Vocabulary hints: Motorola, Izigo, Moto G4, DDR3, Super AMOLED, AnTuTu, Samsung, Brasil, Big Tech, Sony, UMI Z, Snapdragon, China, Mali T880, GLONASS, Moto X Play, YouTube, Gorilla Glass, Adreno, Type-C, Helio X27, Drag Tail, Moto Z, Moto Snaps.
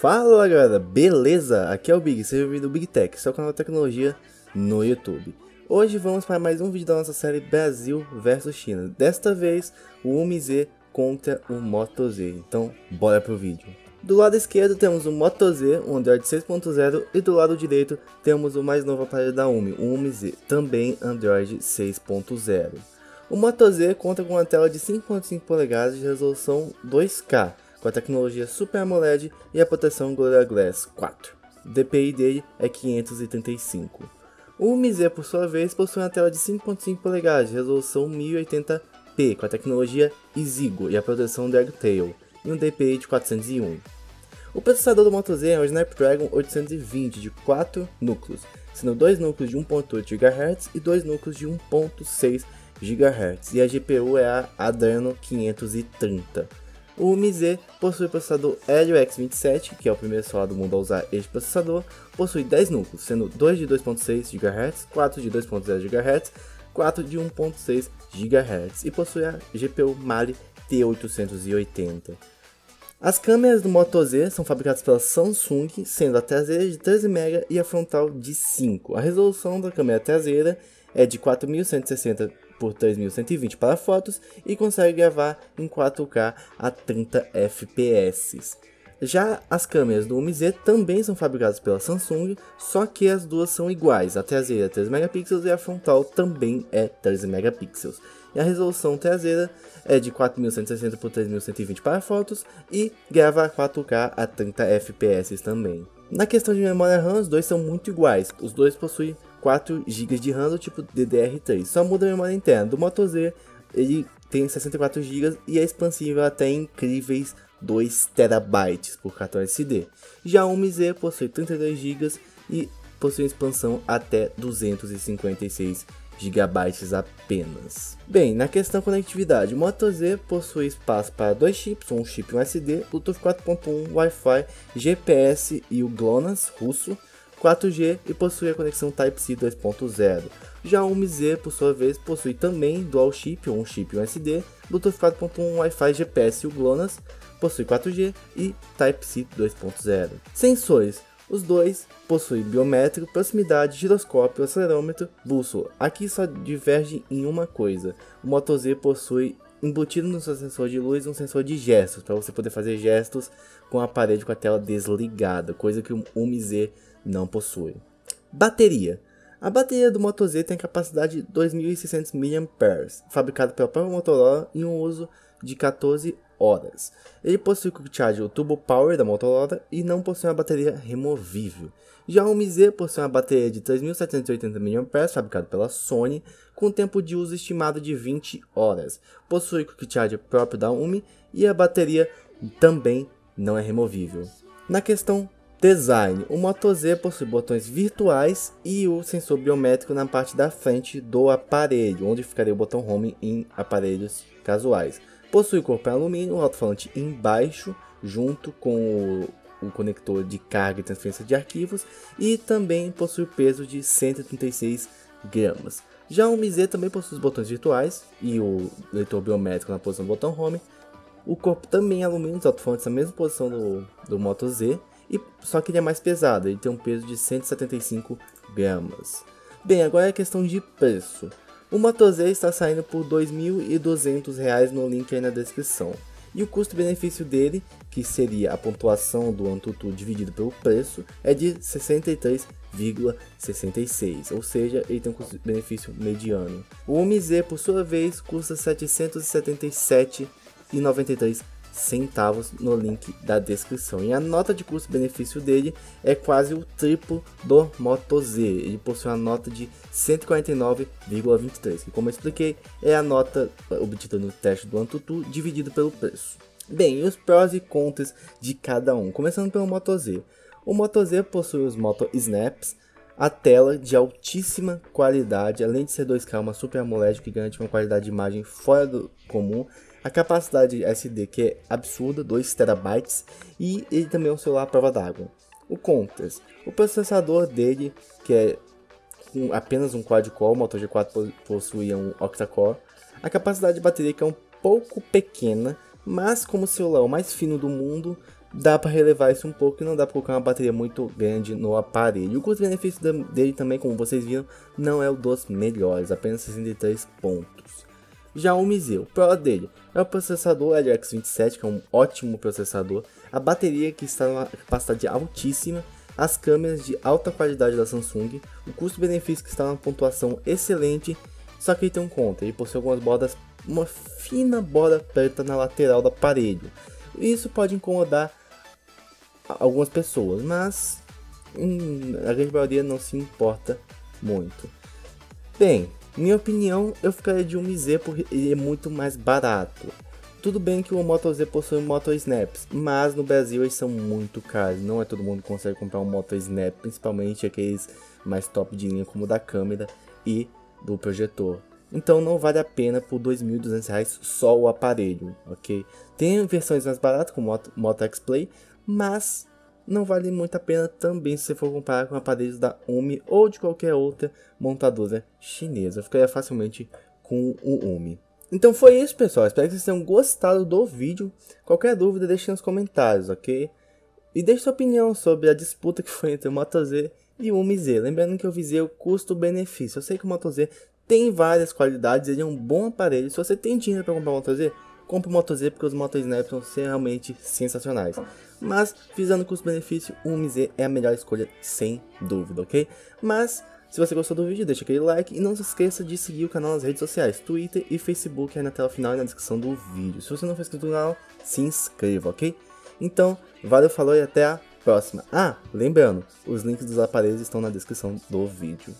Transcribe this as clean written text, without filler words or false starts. Fala galera, beleza? Aqui é o Big, seja bem-vindo ao Big Tech, seu canal de tecnologia no YouTube. Hoje vamos para mais um vídeo da nossa série Brasil vs China. Desta vez, o UMI Z contra o Moto Z, então bora pro vídeo. Do lado esquerdo temos o Moto Z, um Android 6.0, e do lado direito temos o mais novo aparelho da UMI, o UMI Z, também Android 6.0. O Moto Z conta com uma tela de 5.5 polegadas de resolução 2K, com a tecnologia Super AMOLED e a proteção Gorilla Glass 4. O DPI dele é 535. O UMI Z, por sua vez, possui uma tela de 5.5 polegadas de resolução 1080p, com a tecnologia Izigo e a proteção Drag Tail, e um DPI de 401. O processador do Moto Z é um Snapdragon 820 de 4 núcleos, sendo 2 núcleos de 1.8 GHz e 2 núcleos de 1.6 GHz, e a GPU é a Adreno 530. O UMI Z possui o processador Helio X27, que é o primeiro celular do mundo a usar este processador, possui 10 núcleos, sendo 2 de 2.6 GHz, 4 de 2.0 GHz, 4 de 1.6 GHz e possui a GPU Mali T880. As câmeras do Moto Z são fabricadas pela Samsung, sendo a traseira de 13 MB e a frontal de 5. A resolução da câmera traseira é de 4160 por 3120 para fotos e consegue gravar em 4K a 30 FPS. Já as câmeras do UMI Z também são fabricadas pela Samsung, só que as duas são iguais, a traseira é 13 megapixels e a frontal também é 13 megapixels. E a resolução traseira é de 4160 por 3120 para fotos e grava 4K a 30 FPS também. Na questão de memória RAM, os dois são muito iguais, os dois possuem 4 GB de RAM do tipo DDR3, só muda a memória interna. Do Moto Z ele tem 64 GB e é expansível até incríveis 2 TB por cartão SD. Já o UMI Z possui 32 GB e possui expansão até 256 GB apenas. Bem, na questão conectividade, o Moto Z possui espaço para 2 chips, um chip SD, Bluetooth 4.1, Wi-Fi, GPS e o GLONASS russo, 4G e possui a conexão Type-C 2.0. Já o UMI Z, por sua vez, possui também dual chip, um chip SD, Bluetooth 4.1, Wi-Fi, GPS e o GLONASS, possui 4G e Type-C 2.0. Sensores. Os dois possuem biométrico, proximidade, giroscópio, acelerômetro, bússola. Aqui só diverge em uma coisa. O Moto Z possui embutido no seu sensor de luz um sensor de gestos, para você poder fazer gestos com o aparelho com a tela desligada, coisa que o UMI Z não possui. Bateria. A bateria do Moto Z tem a capacidade de 2.600 mAh, fabricado pela própria Motorola em um uso de 14 horas. Ele possui quick charge, o Turbo Power da Motorola, e não possui uma bateria removível. Já o UMI Z possui uma bateria de 3.780 mAh, fabricado pela Sony, com tempo de uso estimado de 20 horas. Possui quick charge próprio da UMI e a bateria também não é removível. Na questão design, o Moto Z possui botões virtuais e o sensor biométrico na parte da frente do aparelho, onde ficaria o botão home em aparelhos casuais. Possui corpo em alumínio, um alto-falante embaixo, junto com o conector de carga e transferência de arquivos, e também possui peso de 136 gramas. Já o UMI Z também possui os botões virtuais e o leitor biométrico na posição do botão home. O corpo também é alumínio, os alto-falantes na mesma posição do Moto Z. Só que ele é mais pesado, ele tem um peso de 175 gramas. Bem, agora é questão de preço. O Moto Z está saindo por R$ 2.200 no link aí na descrição. E o custo-benefício dele, que seria a pontuação do AnTuTu dividido pelo preço, é de 63,66, ou seja, ele tem um custo-benefício mediano. O UMI Z, por sua vez, custa R$ 777,93. Centavos no link da descrição, e a nota de custo-benefício dele é quase o triplo do Moto Z. Ele possui uma nota de 149,23, que, como eu expliquei, é a nota obtida no teste do AnTuTu dividido pelo preço. Bem, e os prós e contras de cada um, começando pelo Moto Z. O Moto Z possui os Moto Snaps, a tela de altíssima qualidade, além de ser 2K, uma Super AMOLED que garante uma qualidade de imagem fora do comum, a capacidade SD que é absurda, 2 TB, e ele também é um celular à prova d'água. O contras, o processador dele, que é apenas um quad-core, o Moto G4 possuía um octa-core, a capacidade de bateria que é um pouco pequena, mas como o celular é o mais fino do mundo, dá para relevar isso um pouco e não dá para colocar uma bateria muito grande no aparelho. O custo-benefício dele também, como vocês viram, não é o dos melhores, apenas 63 pontos. Já o UMI Z, o pro dele é o processador Helio X27, que é um ótimo processador, a bateria que está numa capacidade altíssima, as câmeras de alta qualidade da Samsung, o custo-benefício que está numa pontuação excelente, só que ele tem um contra, ele possui algumas bordas, uma fina borda preta na lateral do aparelho. Isso pode incomodar algumas pessoas, mas a grande maioria não se importa muito. Bem, minha opinião, eu ficaria de UMI Z porque ele é muito mais barato. Tudo bem que o Moto Z possui o Moto Snaps, mas no Brasil eles são muito caros. Não é todo mundo que consegue comprar um Moto Snap, principalmente aqueles mais top de linha como o da câmera e do projetor. Então não vale a pena por R$ 2.200 só o aparelho, ok? Tem versões mais baratas como o Moto X Play, mas não vale muito a pena também se você for comparar com aparelhos da UMI ou de qualquer outra montadora chinesa. Eu ficaria facilmente com o UMI. Então foi isso, pessoal. Espero que vocês tenham gostado do vídeo. Qualquer dúvida deixe nos comentários, ok? E deixe sua opinião sobre a disputa que foi entre o Moto Z e o UMI Z. Lembrando que eu visei o custo-benefício. Eu sei que o Moto Z tem várias qualidades, ele é um bom aparelho. Se você tem dinheiro para comprar o Moto Z, compre o Moto Z, porque os Moto Snaps são realmente sensacionais. Mas, visando custo-benefício, o UMI Z é a melhor escolha, sem dúvida, ok? Mas, se você gostou do vídeo, deixa aquele like e não se esqueça de seguir o canal nas redes sociais, Twitter e Facebook, aí na tela final e na descrição do vídeo. Se você não for inscrito no canal, se inscreva, ok? Então, valeu, falou e até a próxima. Ah, lembrando, os links dos aparelhos estão na descrição do vídeo.